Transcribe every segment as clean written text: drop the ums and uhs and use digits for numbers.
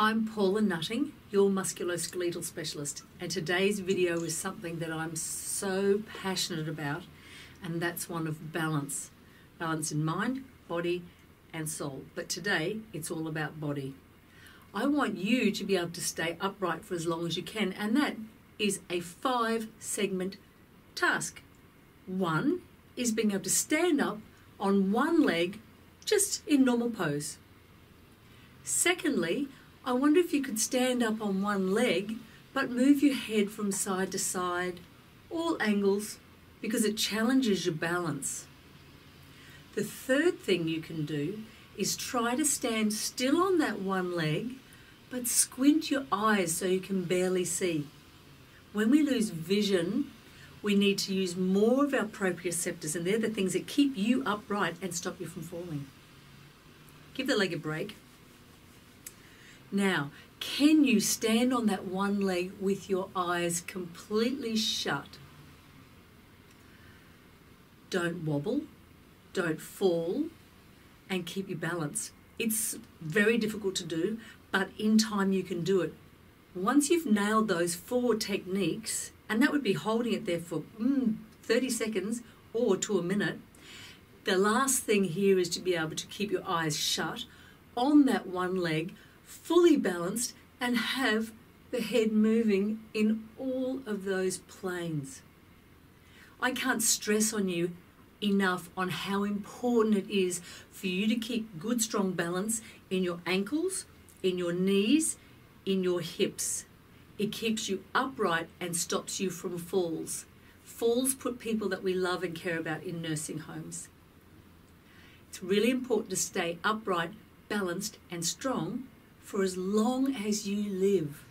I'm Paula Nutting, your musculoskeletal specialist, and today's video is something that I'm so passionate about, and that's one of balance. Balance in mind, body and soul, but today it's all about body. I want you to be able to stay upright for as long as you can, and that is a 5-segment task. One is being able to stand up on one leg just in normal pose. Secondly, I wonder if you could stand up on one leg but move your head from side to side, all angles, because it challenges your balance. The third thing you can do is try to stand still on that one leg but squint your eyes so you can barely see. When we lose vision, we need to use more of our proprioceptors, and they're the things that keep you upright and stop you from falling. Give the leg a break. Now, can you stand on that one leg with your eyes completely shut? Don't wobble, don't fall, and keep your balance. It's very difficult to do, but in time you can do it. Once you've nailed those 4 techniques, and that would be holding it there for 30 seconds or to a minute, the last thing here is to be able to keep your eyes shut on that one leg, fully balanced, and have the head moving in all of those planes. I can't stress on you enough on how important it is for you to keep good, strong balance in your ankles, in your knees, in your hips. It keeps you upright and stops you from falls. Falls put people that we love and care about in nursing homes. It's really important to stay upright, balanced and strong for as long as you live.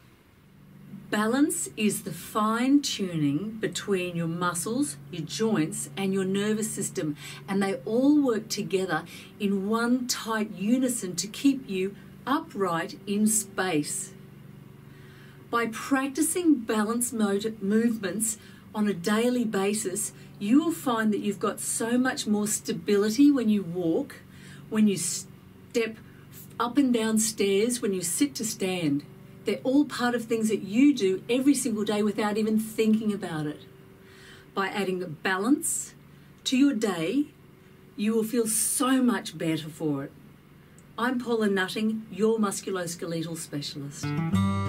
Balance is the fine-tuning between your muscles, your joints and your nervous system, and they all work together in one tight unison to keep you upright in space. By practicing balance movements on a daily basis, you will find that you've got so much more stability when you walk, when you step up and down stairs, when you sit to stand. They're all part of things that you do every single day without even thinking about it. By adding the balance to your day, you will feel so much better for it. I'm Paula Nutting, your musculoskeletal specialist.